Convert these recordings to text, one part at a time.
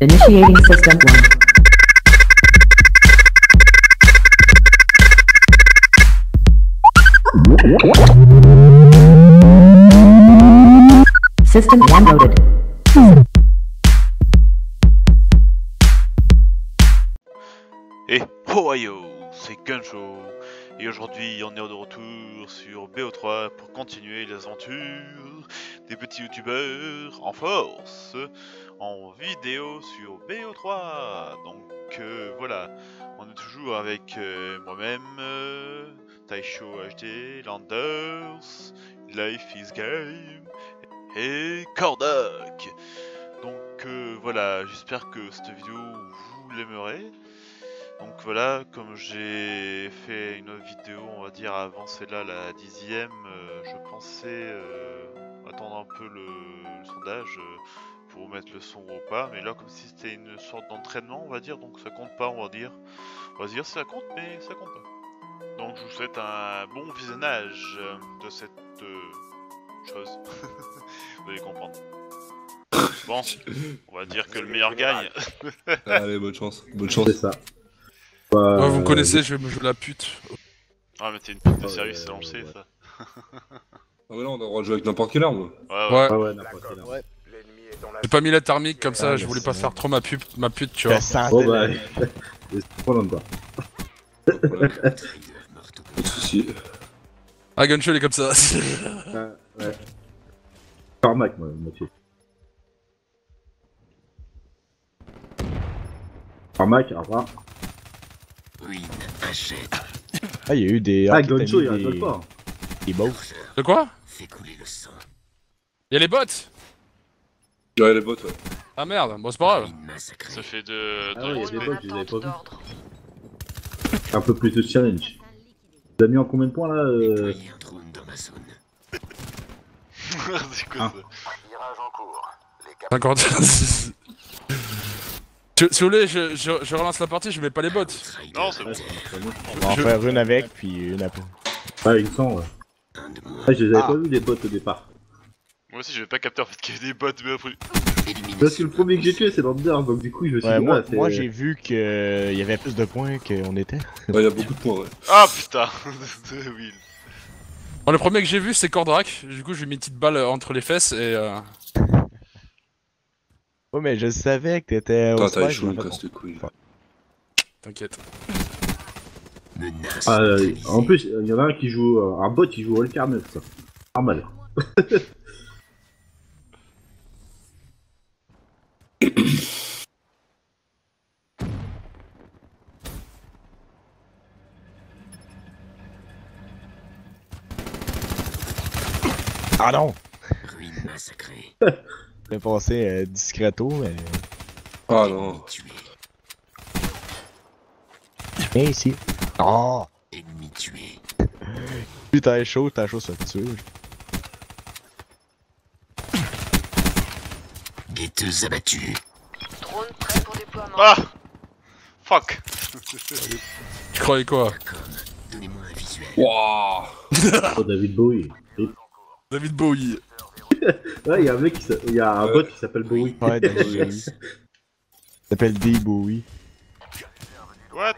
Initiating system 1. System 1 loaded. Hey, how are you? C'est Gunsho. Et aujourd'hui, on est de retour sur BO3 pour continuer les aventures des petits youtubeurs en force, en vidéo sur BO3. Donc voilà, on est toujours avec moi-même, Taisho HD, Landers, Life is Game et Kordrac. Donc voilà, j'espère que cette vidéo vous l'aimerez. Donc voilà, comme j'ai fait une vidéo, on va dire avant celle-là, la 10e, je pensais attendre un peu le sondage pour mettre le son ou pas. Mais là, comme si c'était une sorte d'entraînement, on va dire, donc ça compte pas, on va dire. On va dire ça compte, mais ça compte pas. Donc je vous souhaite un bon visionnage de cette chose. Vous allez comprendre. Bon, on va dire que le meilleur gagne. Allez, bonne chance, c'est ça. Ouais, vous me connaissez, je vais me jouer la pute. Ah mais t'es une pute de service, c'est lancé ça. Ah ouais, là on doit jouer avec n'importe quelle arme. Ouais, n'importe quelle arme. J'ai pas mis la thermique comme ça, je voulais pas faire trop ma pute, tu vois. Oh bah, c'est pas même pas. Pas de soucis. Ah, Gunsho il est comme ça. Ouais. Tarmac, moi, Mathieu. Tarmac, au revoir. Oui, achète. Ah, il y a eu des. Ah, Gunsho, il rigole pas. Il bosse. De quoi? Fait couler le sang. Il y a les bots. Ouais, les bots, ouais. Ah merde, bon, c'est pas grave. Ça fait de. Ah, ouais, il y a des bots, je les avais pas vus. Un peu plus de challenge. Tu as mis en combien de points là un drone dans ma zone. C'est quoi ça? Virage en cours. 50. Si vous voulez, je relance la partie, je mets pas les bots. Non, c'est bon. On va en faire une avec, puis une après. Ah, une sans, ouais. Ah, je les avais pas vu les bots au départ. Moi aussi, j'avais pas capté en fait qu'il y avait des bots, mais après. Parce que le premier que j'ai tué, c'est Landers, donc du coup, je me suis dit, moi, j'ai vu qu'il y avait plus de points qu'on était. Ouais, il y a beaucoup de points, ouais. Ah putain, oui. Bon, le premier que j'ai vu, c'est Kordrac. Du coup, je lui ai mis une petite balle entre les fesses et. Oh mais je savais que t'étais au spike, je me casse le couille. T'inquiète. En plus, il y en a un qui joue, un bot qui joue All-Carnet, ça. Ah mal. Ah non. Ruine massacrée. J'ai pensé discreto, mais. Ah non! Viens ici! Oh! Ennemi tué! Plus t'as chaud, ça te tue! Guetteuse abattue! Drone prêt pour déploiement! Ah! Fuck! Tu croyais quoi? Donnez-moi un visuel! Wouah! Oh, David Bowie! David Bowie! Ouais, y'a un mec, y'a un bot qui s'appelle Bowie. Ouais, Bowie. S'appelle D Bowie. What?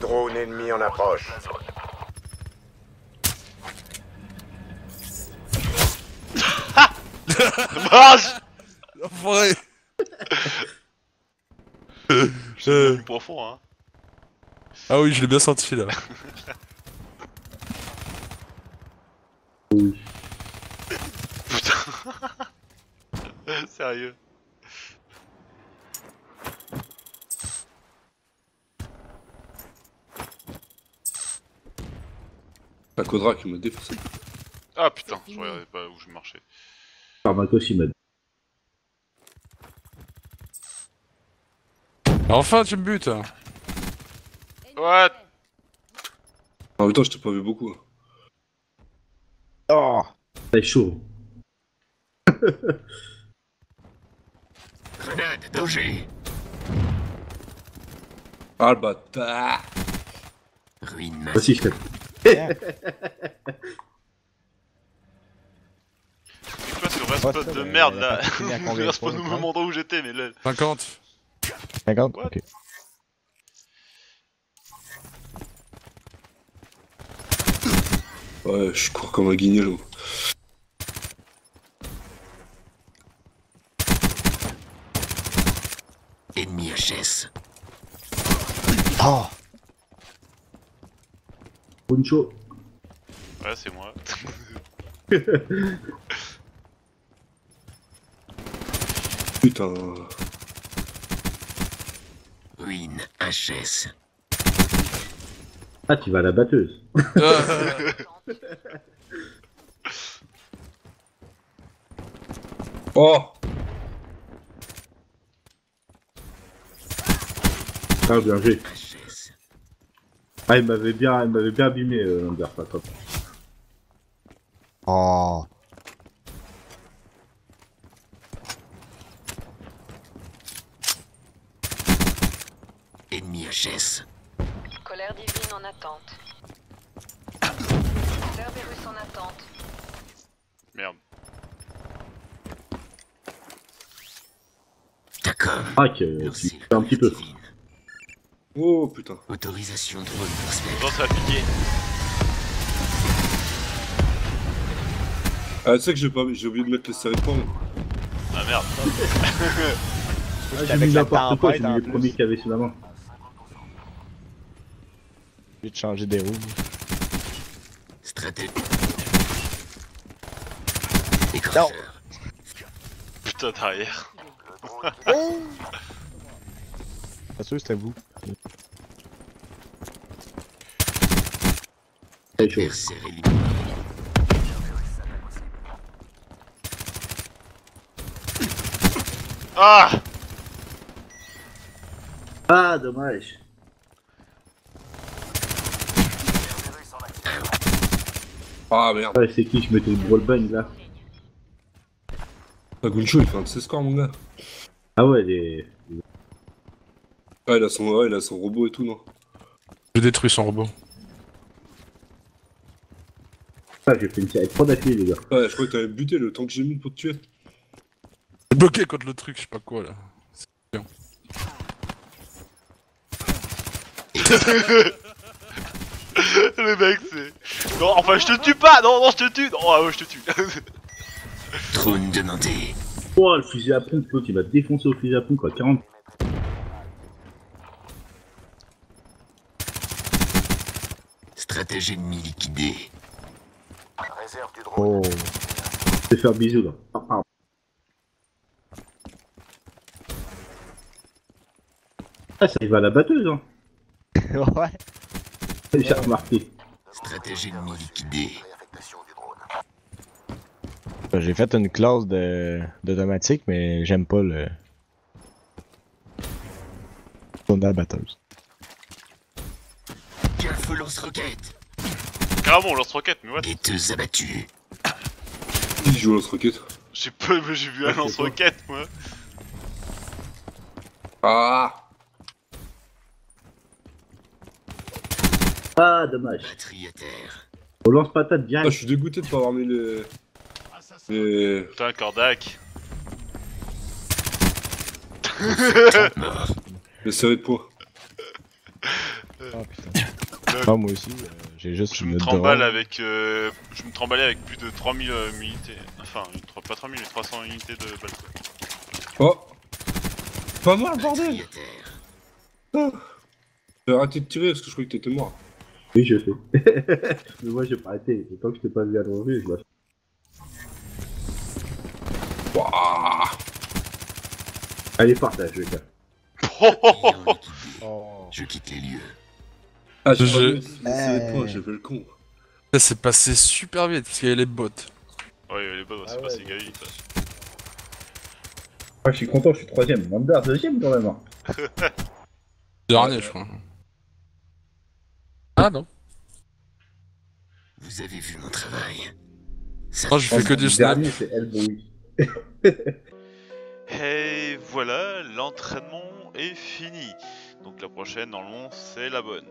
Drone ennemi en approche. Ha! Marche! Enfoiré! Je l'ai plus profond, hein. Ah oui, je l'ai bien senti là. Oui. Putain. Sérieux. La Kordrac qui m'a défoncé. Ah putain, je regardais pas où je marchais. Armakos il m'a. Enfin tu me butes. What? En même temps je t'ai pas vu beaucoup. Oh, c'est chaud. Grenade, danger. Ah le bâtard. ruine. Voici que yeah. Je sais pas si le respawn de merde là. Le respawn au même endroit où j'étais, mais là. 50. 50. What? Ok. Ouais, je cours comme un guignolo. Ennemi HS. Oh! Gunsho. Ouais, c'est moi. Putain. Ruine HS. Ah, tu vas à la batteuse. Oh! Ah, bien joué. Ah, il m'avait bien abîmé, Landers, pas top. Oh! Ennemi HS. Colère divine en attente. Colère virus en attente. Merde. D'accord. Ah, c'est un petit peu. Oh putain. Autorisation drone pour spectre. Non, ça va piquer. Ah, tu sais que j'ai oublié de mettre les sérieux points. Ah merde. Ah, j'ai mis n'importe quoi, j'ai mis les premiers qu'il y avait sur la main. J'ai changé des roues. Stratégie. Non. Putain, derrière. Oh. Pas sûr, c'était vous. Ah! Ah, dommage. Ah merde. Ouais, c'est qui? Je mettais le brawl bang là. Ah, Gunsho il fait un de ses scores, mon gars. Ah ouais, ah, il a son robot et tout, non? Je détruis son robot. Ah, j'ai fait une tirée avec 3 d'affilée, les gars. Ouais, je crois que t'avais buté le temps que j'ai mis pour te tuer. J'ai bloqué contre le truc, je sais pas quoi là. C'est bien. Le mec, c'est. Non, enfin, je te tue pas! Non, je te tue! Non, ah ouais, je te tue! Trône demandé. Oh, le fusil à pompe, l'autre, il va te défoncer au fusil à pompe, quoi, 40. Stratégie ennemi liquidée. Réserve du drone. Oh. Je vais faire bisous là. Ah. Ah, ça arrive à la batteuse, hein. Ouais. J'ai remarqué. Stratégie ennemi liquidée. J'ai fait une classe d'automatique, mais j'aime pas le. Tourner à la batteuse. Feu lance-roquette. Carrément lance-roquette, mais what? Et deux abattus. Il joue lance-roquette. J'ai pas, mais j'ai vu un lance-roquette moi. Ah. Ah dommage. Batterie à terre. On lance patate bien. Ah, je suis dégoûté de pas avoir mis le. Putain, Kordrac. Le serré de poids. Ah putain. Ah, moi aussi, j'ai juste. Je me tremballais avec plus de 3000 unités. Enfin, pas 3000, mais 300 unités de balles. Oh! Pas mort, bordel! Oh. J'ai arrêté de tirer parce que je croyais que t'étais mort. Oui, je sais. Mais moi, j'ai pas arrêté. Tant que je t'ai pas vu à l'envie, je lâche. Wouah! Allez, partage, les gars. Oh. Je quitte les lieux. Ah, j'ai fait le con. Ça s'est passé super vite parce qu'il y avait les bots. Ouais, il y avait les bots, c'est ah passé ouais, vite. Ah, je suis content, je suis 3ème. Landers, 2ème quand même. Dernier, ouais, je crois. Ah non. Vous avez vu mon travail. Ça je fais que du snap. Dernier, c'est Bowie. Et voilà, l'entraînement est fini. Donc la prochaine, normalement, c'est la bonne.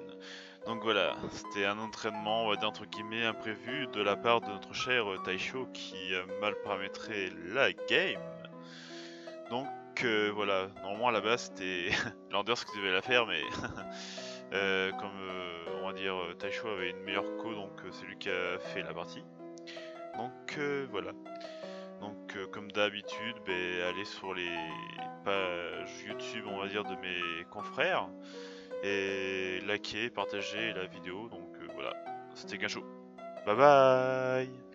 Donc voilà, c'était un entraînement, on va dire entre guillemets, imprévu de la part de notre cher Taisho qui a mal paramétré la game. Donc voilà, normalement à la base c'était Landers qui devait la faire, mais comme on va dire Taisho avait une meilleure co, donc c'est lui qui a fait la partie. Donc voilà. Donc comme d'habitude, allez sur les pages YouTube, on va dire, de mes confrères. Et likez, partagez la vidéo, donc voilà, c'était Gunsho. Bye bye.